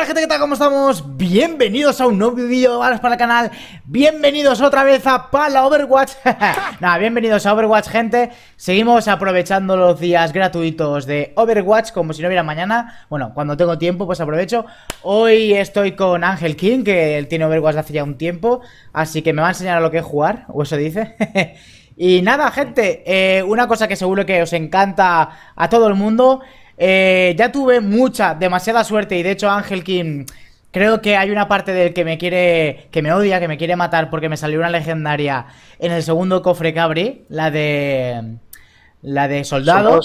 Hola gente, ¿qué tal? ¿Cómo estamos? Bienvenidos a un nuevo vídeo para el canal. Bienvenidos otra vez a Pala Overwatch. Nada, bienvenidos a Overwatch, gente. Seguimos aprovechando los días gratuitos de Overwatch como si no hubiera mañana. Bueno, cuando tengo tiempo pues aprovecho. Hoy estoy con Ángel King, que él tiene Overwatch hace ya un tiempo, así que me va a enseñar a lo que es jugar, o eso dice. Y nada, gente, una cosa que seguro que os encanta a todo el mundo. Ya tuve demasiada suerte. Y de hecho Ángel King, creo que hay una parte del que me quiere, que me odia, que me quiere matar, porque me salió una legendaria en el segundo cofre que abrí, la de soldado.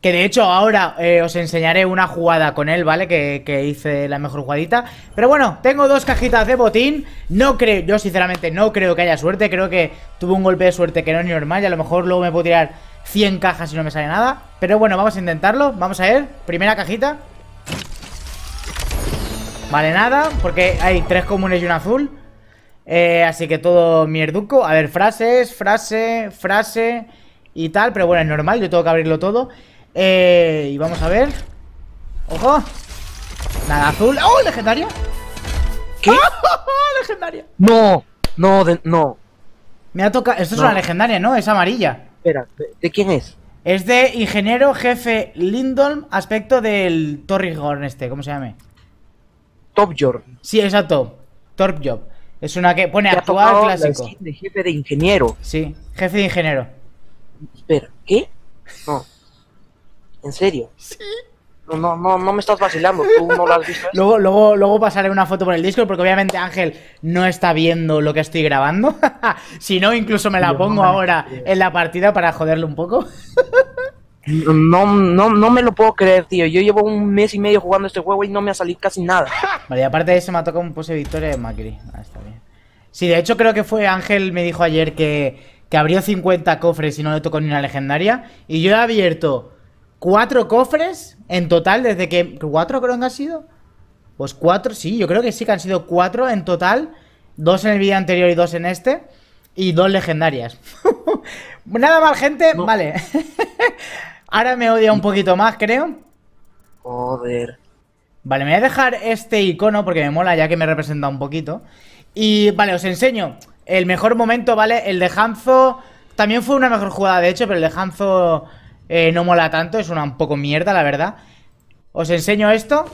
Que de hecho ahora os enseñaré una jugada con él, ¿vale? Que hice la mejor jugadita. Pero bueno, tengo dos cajitas de botín. No creo, yo sinceramente no creo que haya suerte. Creo que tuve un golpe de suerte que no es ni normal, y a lo mejor luego me puedo tirar 100 cajas y no me sale nada. Pero bueno, vamos a intentarlo. Vamos a ver, primera cajita. Vale, nada, porque hay tres comunes y un azul, así que todo mierduco. A ver, frases, frase, frase y tal, pero bueno, es normal, yo tengo que abrirlo todo. Y vamos a ver. ¡Ojo! Nada, azul. ¡Oh, legendaria! ¿Qué? ¡Oh, legendaria! No, no, no. Me ha tocado. Esto no es una legendaria, ¿no? Es amarilla. Espera, ¿de quién es? Es de ingeniero jefe Lindholm, aspecto del Torbjörn este, ¿cómo se llama? Torbjörn. Sí, exacto. Torbjörn. Es una que pone actual clásico. De jefe de ingeniero. Sí, jefe de ingeniero. Espera, ¿qué? No. ¿En serio? Sí. No me estás vacilando, tú no lo has visto. Luego pasaré una foto por el Discord, porque obviamente Ángel no está viendo lo que estoy grabando. Si no, incluso me la pongo ahora en la partida para joderle un poco. No me lo puedo creer, tío. Yo llevo un mes y medio jugando este juego y no me ha salido casi nada. Vale, y aparte de eso me ha tocado un pose de victoria de McCree. Ah, está bien. Sí, de hecho creo que fue Ángel, me dijo ayer que abrió 50 cofres y no le tocó ni una legendaria. Y yo he abierto 4 cofres en total desde que... ¿4 creo que han sido? Pues 4, sí, yo creo que sí que han sido 4 en total. 2 en el vídeo anterior y 2 en este. Y 2 legendarias. Nada mal, gente, no. Vale. Ahora me odia un poquito más, creo. Joder. Vale, me voy a dejar este icono porque me mola, ya que me representa un poquito. Y vale, os enseño el mejor momento, ¿vale? El de Hanzo también fue una mejor jugada, de hecho, pero el de Hanzo... no mola tanto, es una un poco mierda, la verdad. Os enseño esto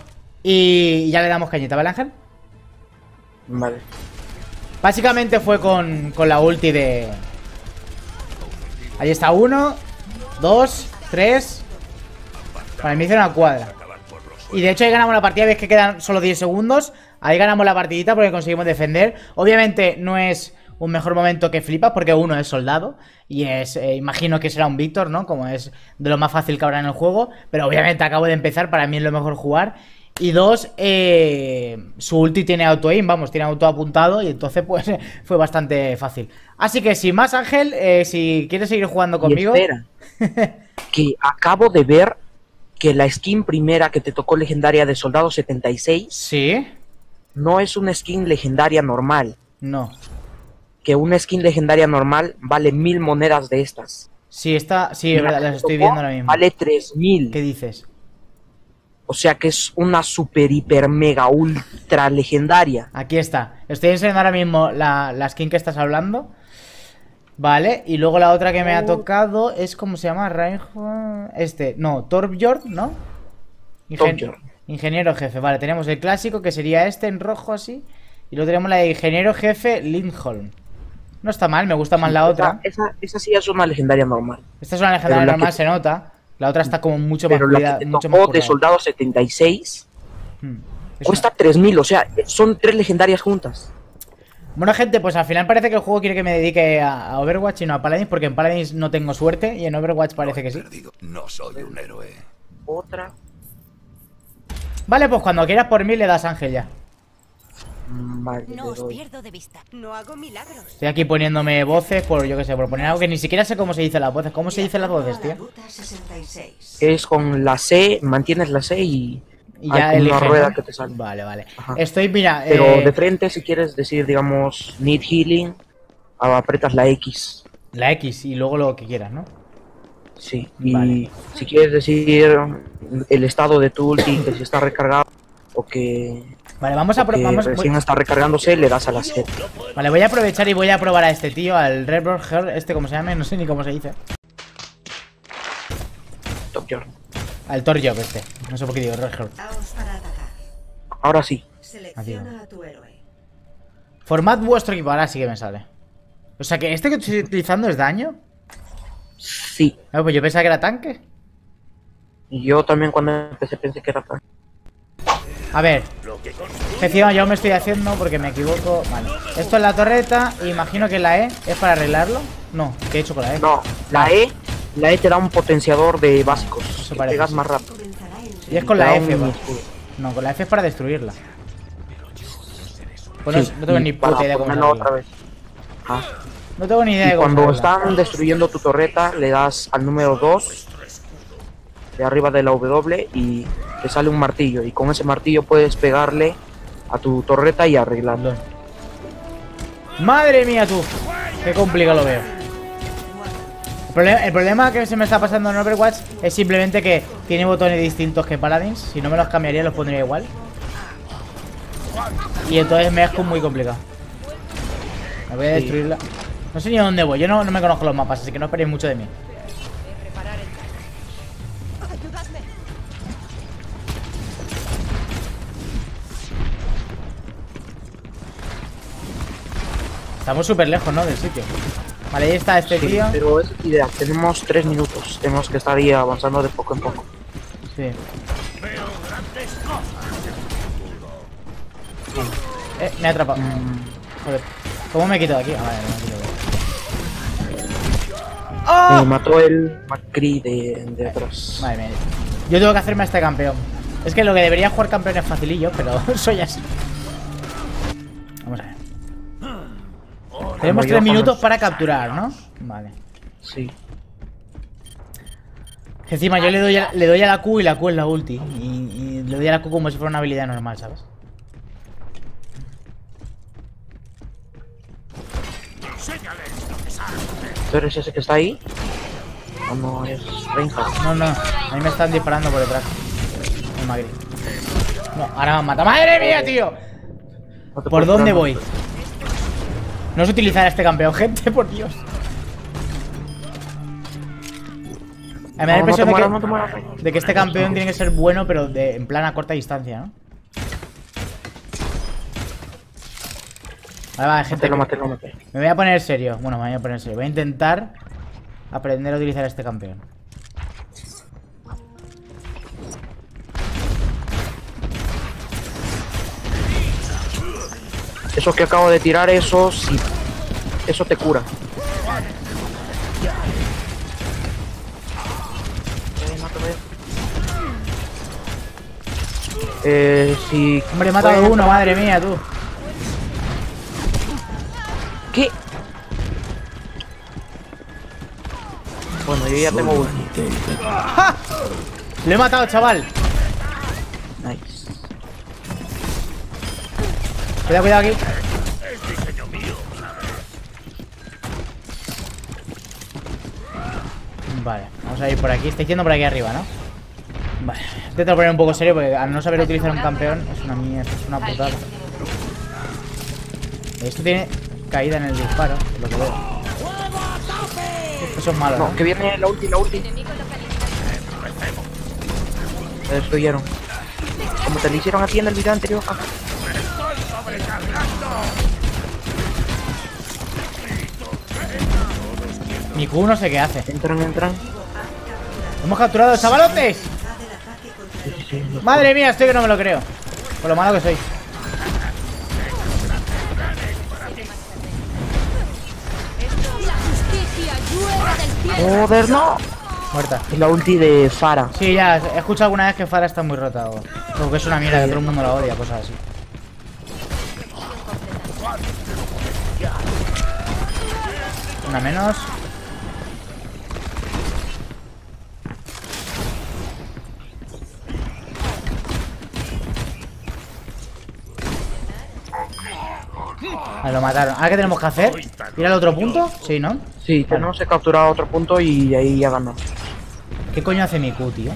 y ya le damos cañita, ¿vale, Ángel? Vale. Básicamente fue con la ulti de... Ahí está, 1, 2, 3. Vale, me hice una cuadra. Y de hecho ahí ganamos la partida, veis que quedan solo 10 segundos. Ahí ganamos la partidita porque conseguimos defender. Obviamente no es... un mejor momento que flipas, porque uno es soldado y es, imagino que será un Víctor, ¿no? Como es de lo más fácil que habrá en el juego. Pero obviamente acabo de empezar, para mí es lo mejor jugar. Y dos, su ulti tiene auto-aim, vamos, tiene auto apuntado. Y entonces pues fue bastante fácil. Así que sin más, Ángel, si quieres seguir jugando conmigo. Y espera, que acabo de ver que la skin primera que te tocó legendaria de Soldado 76. Sí. No es una skin legendaria normal. No. Que una skin legendaria normal vale 1000 monedas de estas. Sí, esta, sí, es verdad, las estoy viendo ahora mismo. Vale 3000. ¿Qué dices? O sea que es una super, hiper, mega, ultra legendaria. Aquí está. Estoy enseñando ahora mismo la skin que estás hablando. Vale, y luego la otra que me ha tocado es, ¿cómo se llama? Reinhardt. Este, no, Torbjörn, ¿no? Ingeniero jefe. Vale, tenemos el clásico que sería este en rojo así. Y luego tenemos la de ingeniero jefe Lindholm. No está mal, me gusta más la otra. Esa sí es una legendaria normal. Esta es una legendaria normal, se nota. La otra está como mucho más cuidada. Pero la que te tocó de Soldado 76 cuesta 3000, o sea, son 3 legendarias juntas. Bueno, gente, pues al final parece que el juego quiere que me dedique a Overwatch y no a Paladins, porque en Paladins no tengo suerte y en Overwatch parece que sí. No soy un héroe. Otra. Vale, pues cuando quieras por mí le das, Ángel, ya. Madre, no os pierdo de vista. No hago milagros. Estoy aquí poniéndome voces por, yo que sé, por poner algo que ni siquiera sé cómo se dicen las voces. ¿Cómo se dicen las voces, tío? Es con la C, mantienes la C y ya eliges una rueda que te sale. Vale, vale. Ajá. Estoy, mira. Pero de frente, si quieres decir, digamos, need healing, apretas la X. La X y luego lo que quieras, ¿no? Sí. Vale. Y si quieres decir el estado de tu ulti, que si está recargado. Vale, vamos a probar. Recién está recargándose, le das a la sed. Vale, voy a aprovechar y voy a probar a este tío, al Redbird Hell, este como se llame, no sé ni cómo se dice. Torbjörn. Al Torbjörn este. No sé por qué digo Redbird. Ahora sí. Selecciona a tu héroe. Formad vuestro equipo, ahora sí que me sale. O sea que este que estoy utilizando es daño. Sí. Ah, pues yo pensaba que era tanque. Yo también cuando empecé pensé que era tanque. A ver, encima yo me estoy haciendo porque me equivoco. Vale, esto es la torreta. Imagino que la E es para arreglarlo. No, ¿qué he hecho con la E? No, la E te da un potenciador de básicos. Eso parece. Pegas más rápido. Y es con la F, ¿vale? No, con la F es para destruirla. Pues sí, no tengo ni puta idea cómo hacerlo otra vez. Ah. No tengo ni idea de cómo. Cuando están destruyendo tu torreta, le das al número 2 de arriba de la W y te sale un martillo. Y con ese martillo puedes pegarle a tu torreta y arreglarlo. Madre mía, tú. Qué complicado lo veo. El problema que se me está pasando en Overwatch es simplemente que tiene botones distintos que Paladins. Si no me los cambiaría, los pondría igual. Y entonces me es muy complicado. Me voy a destruirla. No sé ni a dónde voy. Yo no me conozco los mapas, así que no esperéis mucho de mí. Estamos súper lejos, ¿no? Del sitio. Vale, ahí está este tío. Pero es idea. Tenemos 3 minutos. Tenemos que estar ahí avanzando de poco en poco. Sí. Me ha atrapado. Joder. ¿Cómo me he quitado aquí? Ah, vale, me he quitado. ¡Oh! Me mató el McCree de atrás. Vale, mía. Yo tengo que hacerme a este campeón. Es que lo que debería jugar campeón es facilillo, pero soy así. Vamos a ver. Tenemos 3 minutos para capturar, ¿no? Vale. Sí. Encima yo le doy a la Q y la Q es la ulti. Y le doy a la Q como si fuera una habilidad normal, ¿sabes? ¿Tú eres ese que está ahí? ¿O no es Reinhardt? No, no. A mí me están disparando por detrás. El Magri. No, ahora me han matado. ¡Madre mía, tío! No, ¿por dónde voy? No sé utilizar a este campeón, gente, por Dios. Me da la impresión de que este campeón tiene que ser bueno, pero en plan a corta distancia, ¿no? Vale, va, gente. Me voy a poner serio. Bueno, me voy a poner serio. Voy a intentar aprender a utilizar a este campeón. Eso que acabo de tirar, eso sí. Eso te cura. Si... Hombre, he matado a uno, madre mía, tú. ¿Qué? Bueno, yo ya tengo uno. ¡Ja! Lo he matado, chaval. Nice. Cuidado, cuidado aquí. Vale, vamos a ir por aquí. Estoy yendo por aquí arriba, ¿no? Vale, intento poner un poco serio porque al no saber utilizar un campeón es una mierda, es una putada. Esto tiene caída en el disparo, es lo que veo. Eso es malo, ¿no? No, que viene la ulti, la ulti. Me destruyeron. Como te lo hicieron a ti en el video anterior. Ah. Mi Q no sé qué hace. Entran. Hemos capturado, chavalotes. Madre mía, estoy que no me lo creo. Por lo malo que soy. Joder, no. Muerta. Es la ulti de Pharah. Sí, ya, he escuchado alguna vez que Pharah está muy rota. Como que es una mierda, que todo el mundo la odia, cosas así. Una menos. Ah, lo mataron. ¿Ahora qué tenemos que hacer? ¿Ir al otro punto? Sí, ¿no? Sí, tenemos que capturar otro punto y ahí ya ganamos. ¿Qué coño hace mi Q, tío?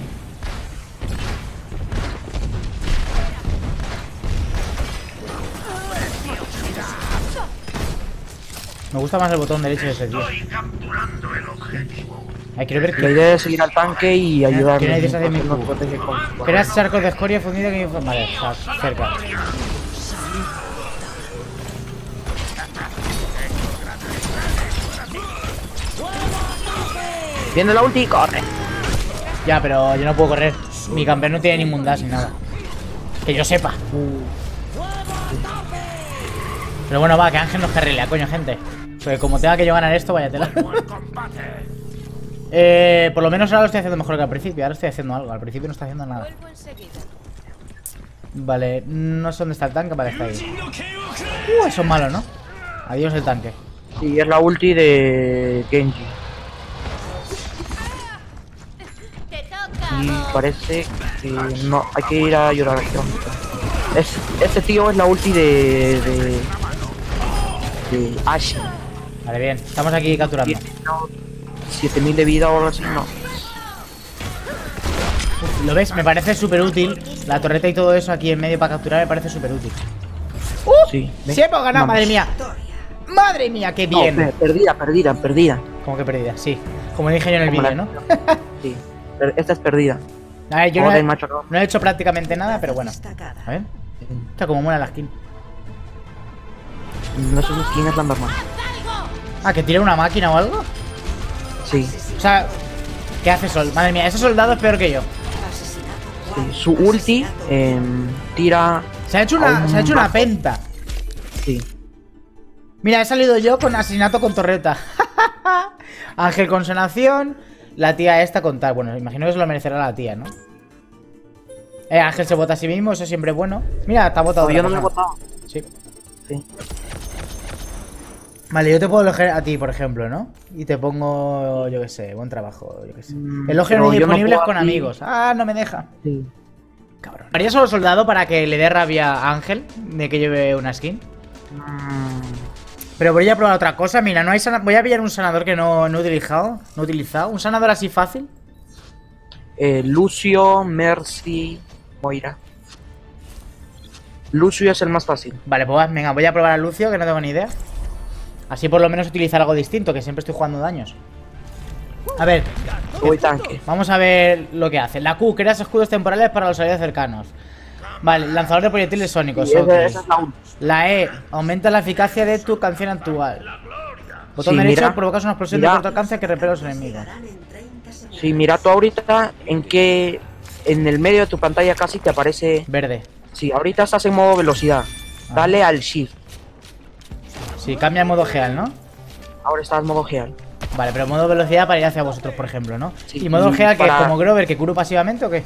Me gusta más el botón derecho de ese tío. Quiero ver que... La idea es seguir al tanque y ayudarle. ¿Qué idea de mi cubo? Creas charcos de escoria fundida que... Vale, está cerca. Viendo la ulti, corre. Ya, pero yo no puedo correr. Mi campeón no tiene ni mundas ni nada. Que yo sepa. Pero bueno, va, que Ángel nos carrilea, coño, gente. Porque como tenga que yo ganar esto, vaya tela. Por lo menos ahora lo estoy haciendo mejor que al principio. Ahora estoy haciendo algo. Al principio no está haciendo nada. Vale, no sé dónde está el tanque. Vale, está ahí. Eso es malo, ¿no? Adiós el tanque. Sí, es la ulti de Genji. Y parece que no. Hay que ir a llorar. Este tío es la ulti de Ash. Vale, bien, estamos aquí capturando. 7000 de vida o algo así, no. ¿Lo ves? Me parece súper útil. La torreta y todo eso aquí en medio para capturar me parece súper útil. Sí, sí hemos ganado, madre mía. Madre mía, qué bien. No, perdida. ¿Cómo que perdida? Sí. Como dije yo en el vídeo, ¿no? Sí, esta es perdida. A ver, yo no he hecho prácticamente nada, pero bueno. A ver. Está como mola la skin. No sé si es la normal. Ah, que tira una máquina o algo. Sí. O sea, ¿qué hace Sol? Madre mía, ese soldado es peor que yo. Sí, su ulti tira. Se ha hecho una penta. Sí. Mira, he salido yo con asesinato con torreta. Ángel con sonación. La tía esta con tal. Bueno, imagino que se lo merecerá la tía, ¿no? Ángel se vota a sí mismo, eso siempre es bueno. Mira, te ha votado. Yo no me he votado. Sí. Sí. Vale, yo te puedo elogiar a ti, por ejemplo, ¿no? Y te pongo, yo qué sé, buen trabajo, yo qué sé. Elogios disponibles con amigos. Ah, no me deja. Sí. Cabrón. ¿Haría solo soldado para que le dé rabia a Ángel de que lleve una skin? Pero voy a probar otra cosa. Mira, no hay voy a pillar un sanador que no he utilizado. ¿Un sanador así fácil? Lucio, Mercy, Moira. Lucio es el más fácil. Vale, pues venga, voy a probar a Lucio, que no tengo ni idea. Así por lo menos utilizar algo distinto, que siempre estoy jugando daños. A ver, voy tanque. Vamos a ver lo que hace. La Q crea escudos temporales para los aliados cercanos. Vale, lanzador de proyectiles sónicos. Sí, okay. La E aumenta la eficacia de tu canción actual. Botón derecho, provocas una explosión de corto alcance que repele a los enemigos. Sí, mira tú ahorita en que en el medio de tu pantalla casi te aparece... Verde. Sí, ahorita estás en modo velocidad. Dale al shift. Sí, cambia el modo geal, ¿no? Ahora estás en modo geal. Vale, pero modo velocidad para ir hacia vosotros, por ejemplo, ¿no? Sí, y modo geal que es como Grover, que curo pasivamente o qué?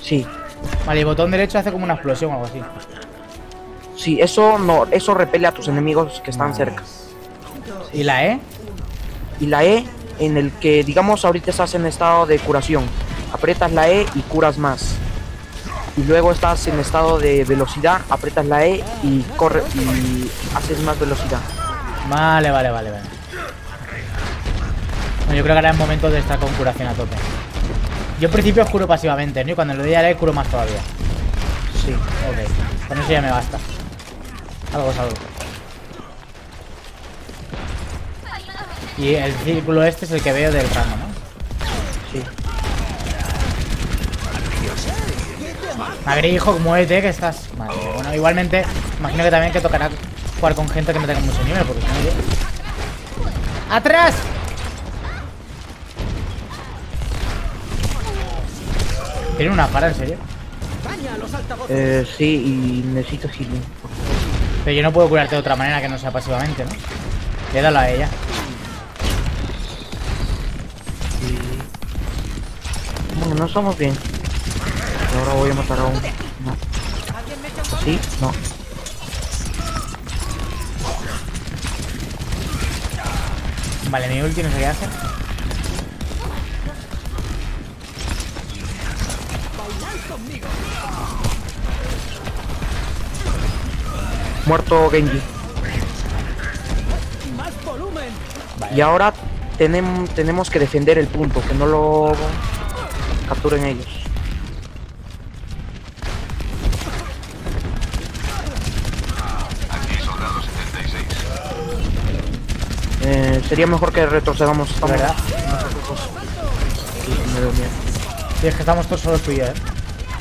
Sí. Vale, y botón derecho hace como una explosión o algo así. Sí, eso no, eso repele a tus enemigos que están cerca. ¿Y la E? Y la E en el que, digamos, ahorita estás en estado de curación. Aprietas la E y curas más. Y luego estás en estado de velocidad, aprietas la E y corre y haces más velocidad. Vale. Bueno, yo creo que ahora es momento de estar con curación a tope. Yo en principio os curo pasivamente, ¿no? Y cuando le doy a la E curo más todavía. Sí. Ok, con eso ya me basta. Algo. Y el círculo este es el que veo del ramo, ¿no? Sí. Madre, hijo, muévete, que estás... Madre, bueno, igualmente, imagino que también que tocará jugar con gente que no tenga mucho nivel, porque si no yo... ¡Atrás! ¿Tiene una para, en serio? Sí, y necesito healing. Pero yo no puedo curarte de otra manera que no sea pasivamente, ¿no? Le he dado a ella. Sí. Bueno, no somos bien. Ahora voy a matar a uno. No. Sí, no. Vale, mi ulti no sé qué hace. Muerto Genji. Vale. Y ahora tenemos que defender el punto, que no lo capturen ellos. Sería mejor que retrocedamos. ¿Verdad? Sí, es que estamos todos solos tú y yo, ¿eh?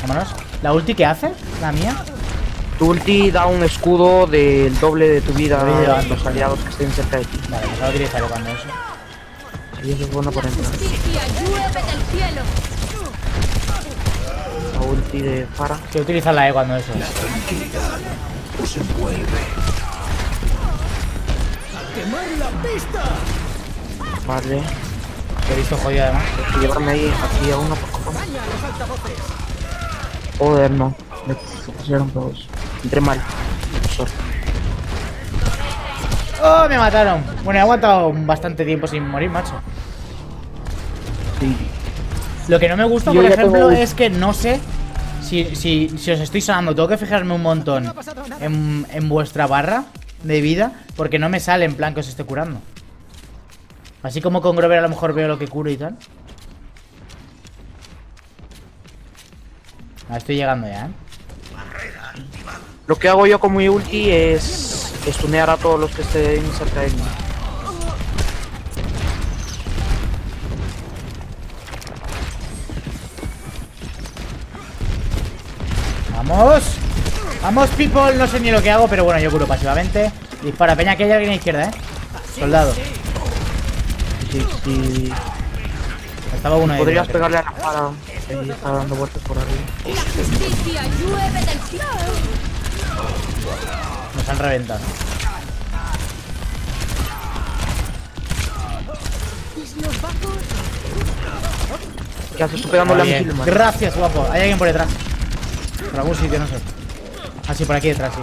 Vámonos. ¿La ulti qué hace? ¿La mía? Tu ulti da un escudo del doble de tu vida a los aliados que estén cerca de ti. Vale, pues ahora utilizaré cuando eso. Sí, eso es bueno por entrar. La ulti de Pharah. Que utiliza la E cuando eso. La tranquilidad os envuelve. ¡A quemar la pista! Vale. Te he visto jodido además. Hay que llevarme ahí aquí a uno por cojones. Joder, no. Se pusieron todos. Entré mal. Sorry. ¡Oh! Me mataron. Bueno, he aguantado bastante tiempo sin morir, macho. Sí. Lo que no me gusta, por ejemplo, es que no sé si os estoy sonando. Tengo que fijarme un montón en vuestra barra de vida, porque no me sale en plan que os esté curando. Así como con Grover a lo mejor veo lo que curo y tal. Ah, estoy llegando ya, ¿eh? Lo que hago yo con mi ulti es stunear a todos los que estén cerca de mí. ¡Vamos! ¡Vamos, people! No sé ni lo que hago, pero bueno, yo curo pasivamente. Dispara, peña, que hay alguien a la izquierda, ¿eh? Soldado. Sí. Estaba uno ahí. Podrías pegarle a la cara. Ahí está dando vueltas por arriba. Nos han reventado. ¿Qué haces tú pegándole a mi kill, man? Gracias, guapo. Hay alguien por detrás. Por algún sitio, no sé. Ah, sí, por aquí detrás, sí.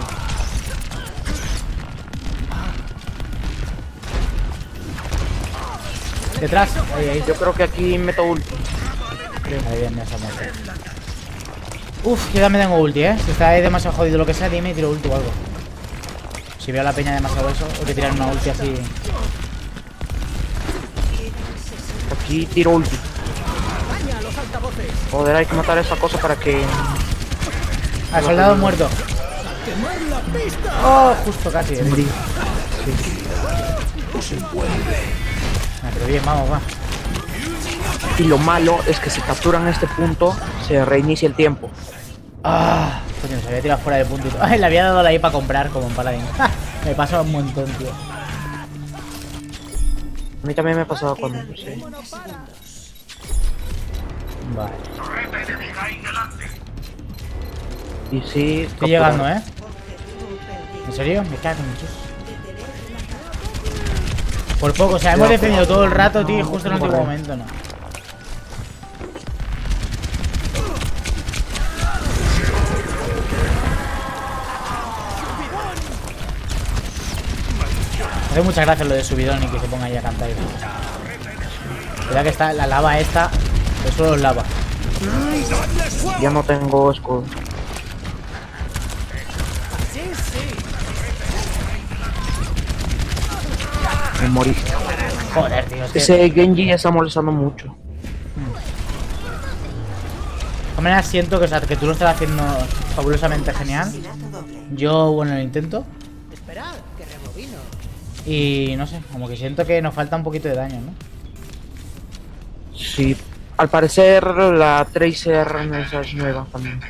Detrás, ahí. Yo creo que aquí meto ulti. Ahí bien, me has amado. Uf, yo también tengo ulti, Si está ahí demasiado jodido lo que sea, dime y tiro ulti o algo. Si veo a la peña demasiado eso, o que tirar una ulti así. Aquí tiro ulti. Joder, hay que matar a esa cosa para que... Ah, soldado muerto. Oh, justo casi. Sí. Ah, pero bien, vamos, va. Y lo malo es que si capturan este punto, se reinicia el tiempo. Ah, coño, se había tirado fuera de punto. Ay, le había dado la I para comprar como en Paladins. Me pasa un montón, tío. A mí también me ha pasado cuando... Sí. Vale. Y sí, estoy llegando, ¿eh? ¿En serio? Me cago en muchos. Por poco, o sea, hemos defendido todo el rato, tío, y justo en el último momento, ¿no? Hace muchas gracias lo de subidón y que se ponga ahí a cantar y todo. Cuidado que está la lava esta, eso solo es lava. Ya no tengo escudo. Me morí. Joder, tío. Ese Genji ya está molestando mucho. De manera siento que, o sea, que tú lo estás haciendo fabulosamente genial. Yo, bueno, lo intento. Y no sé, como que siento que nos falta un poquito de daño, ¿no? Sí. Al parecer la Tracer es nueva también.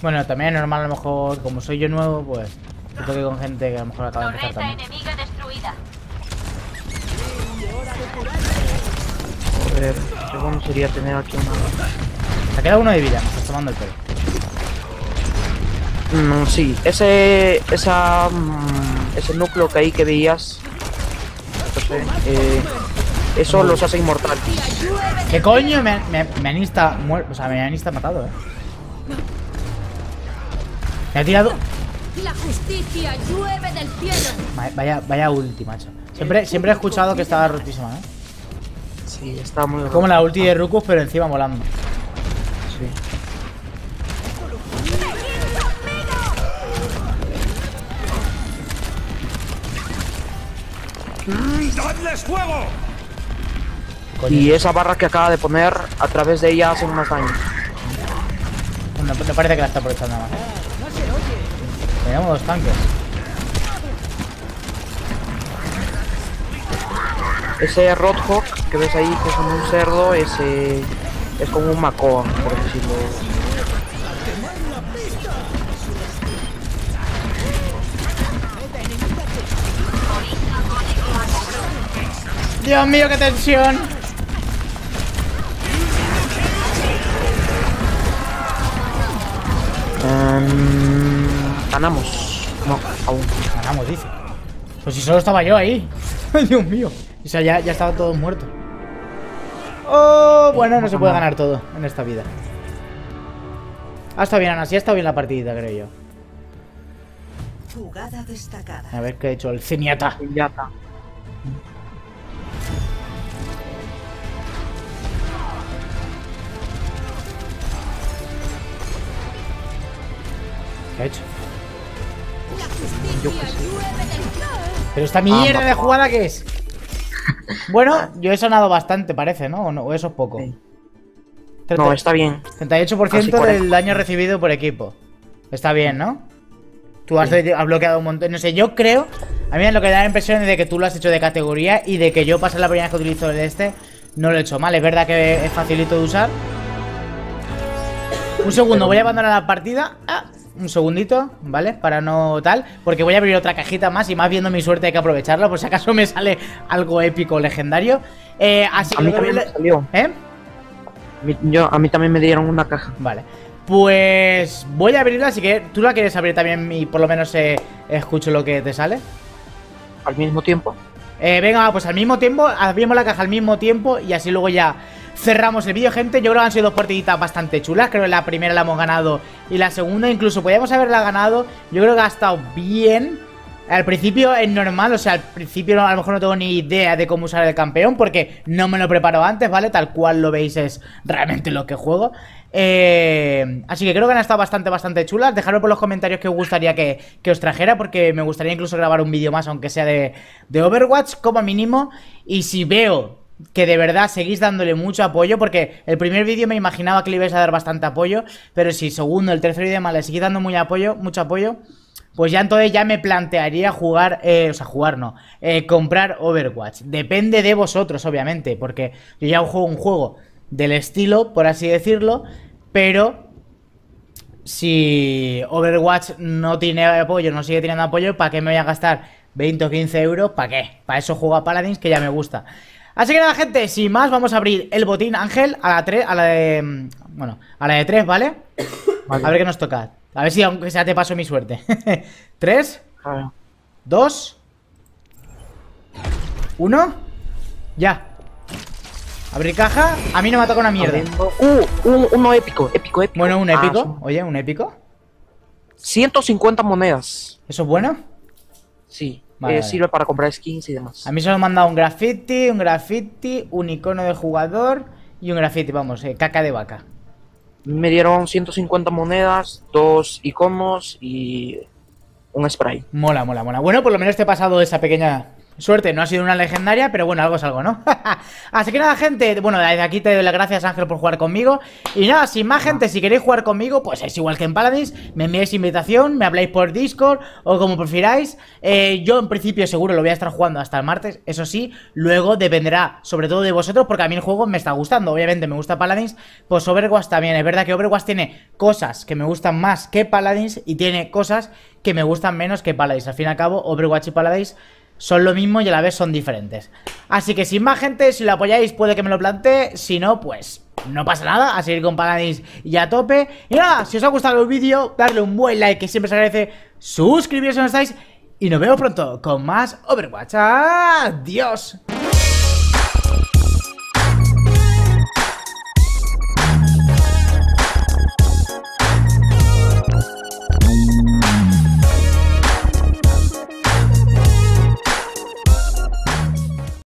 Bueno, también es normal, a lo mejor, como soy yo nuevo, pues... Yo toqué con gente que a lo mejor acaba de empezar también. Joder, qué bueno sería tener aquí una... Te queda uno de vida, me estás tomando el pelo. Sí, ese núcleo que ahí que veías... Entonces, eso los hace inmortales. ¿Qué coño? Me han insta muerto, o sea, me han insta matado, Me ha tirado... La justicia llueve del cielo. Vaya ulti, macho. Siempre he escuchado que estaba rotísima, Sí, está muy roto. Como la ulti de Rukus, pero encima volando. Sí. ¡Dadles fuego! Y esa barra que acaba de poner, a través de ella hacen más daño. No, me parece que la está aprovechando más. Tenemos dos tanques. Ese Roadhog que ves ahí, que es como un cerdo, ese es como un macoa, por decirlo. Dios mío, qué tensión. Ganamos. No, aún ganamos, dice. Pues si solo estaba yo ahí. Dios mío. O sea, ya estaban todos muertos. Oh, bueno, no se puede ganar todo en esta vida. Ha estado bien, Ana. Sí, ha estado bien la partidita, creo yo. Jugada destacada. A ver qué ha hecho el Zenyatta. Zenyatta. ¿Qué ha hecho? Yo qué sé. Pero esta mierda de jugada, ¿qué es? Bueno, yo he sonado bastante, parece, ¿no? ¿O eso es poco? Sí. 30, no, está bien. 38% del daño recibido por equipo. Está bien, ¿no? Tú has, sí, has bloqueado un montón. No sé, yo creo... A mí lo que da la impresión es de que tú lo has hecho de categoría y de que yo, pasé la primera vez que utilizo el este, no lo he hecho mal. Es verdad que es facilito de usar. Un segundo, voy a abandonar la partida. Ah, un segundito, ¿vale? Para no tal, porque voy a abrir otra cajita más. Y más viendo mi suerte hay que aprovecharla, por si acaso me sale algo épico, legendario. Así a mí también me salió. ¿Eh? A mí también me dieron una caja. Vale, pues voy a abrirla, así que tú la quieres abrir también. Y por lo menos escucho lo que te sale. Al mismo tiempo. Venga, pues al mismo tiempo. Abrimos la caja al mismo tiempo y así luego ya cerramos el vídeo, gente. Yo creo que han sido dos partiditas bastante chulas. Creo que la primera la hemos ganado y la segunda incluso podíamos haberla ganado. Yo creo que ha estado bien. Al principio es normal, o sea, al principio a lo mejor no tengo ni idea de cómo usar el campeón porque no me lo preparo antes, ¿vale? Tal cual lo veis es realmente lo que juego. Así que creo que han estado bastante chulas. Dejadme por los comentarios que os gustaría que os trajera, porque me gustaría incluso grabar un vídeo más, aunque sea de Overwatch como mínimo. Y si veo que de verdad seguís dándole mucho apoyo, porque el primer vídeo me imaginaba que le ibais a dar bastante apoyo, pero si segundo, el tercero y demás le seguís dando mucho apoyo, pues ya entonces ya me plantearía jugar, comprar Overwatch. Depende de vosotros, obviamente, porque yo ya juego un juego del estilo, por así decirlo, pero si Overwatch no tiene apoyo, no sigue teniendo apoyo, ¿para qué me voy a gastar 20 o 15 euros? ¿Para qué? Para eso juego a Paladins, que ya me gusta. Así que nada, gente, sin más, vamos a abrir el botín, Ángel, a la de 3, ¿vale? ¿Vale? A ver qué nos toca. A ver si aunque sea te paso mi suerte. 3, 2, 1, ya. Abrir caja. A mí no me ha tocado una mierda. Uno épico. Bueno, un épico. Oye, un épico. 150 monedas. ¿Eso es bueno? Sí. Vale, sirve para comprar skins y demás. A mí solo me han dado un graffiti, un icono de jugador y un graffiti, vamos, caca de vaca. Me dieron 150 monedas, 2 iconos y un spray. Mola. Bueno, por lo menos te he pasado esa pequeña suerte. No ha sido una legendaria, pero bueno, algo es algo, ¿no? Así que nada, gente, bueno, desde aquí te doy las gracias, Ángel, por jugar conmigo. Y nada, sin más, gente, si queréis jugar conmigo, pues es igual que en Paladins. Me enviáis invitación, me habláis por Discord o como prefiráis. Yo en principio seguro lo voy a estar jugando hasta el martes. Eso sí, luego dependerá sobre todo de vosotros, porque a mí el juego me está gustando. Obviamente me gusta Paladins, pues Overwatch también. Es verdad que Overwatch tiene cosas que me gustan más que Paladins y tiene cosas que me gustan menos que Paladins. Al fin y al cabo, Overwatch y Paladins son lo mismo y a la vez son diferentes. Así que sin más, gente, si lo apoyáis puede que me lo plantee. Si no, pues no pasa nada, a seguir con Paladins y a tope. Y nada, si os ha gustado el vídeo, darle un buen like, que siempre se agradece. Suscribiros si no estáis. Y nos vemos pronto con más Overwatch. ¡Adiós!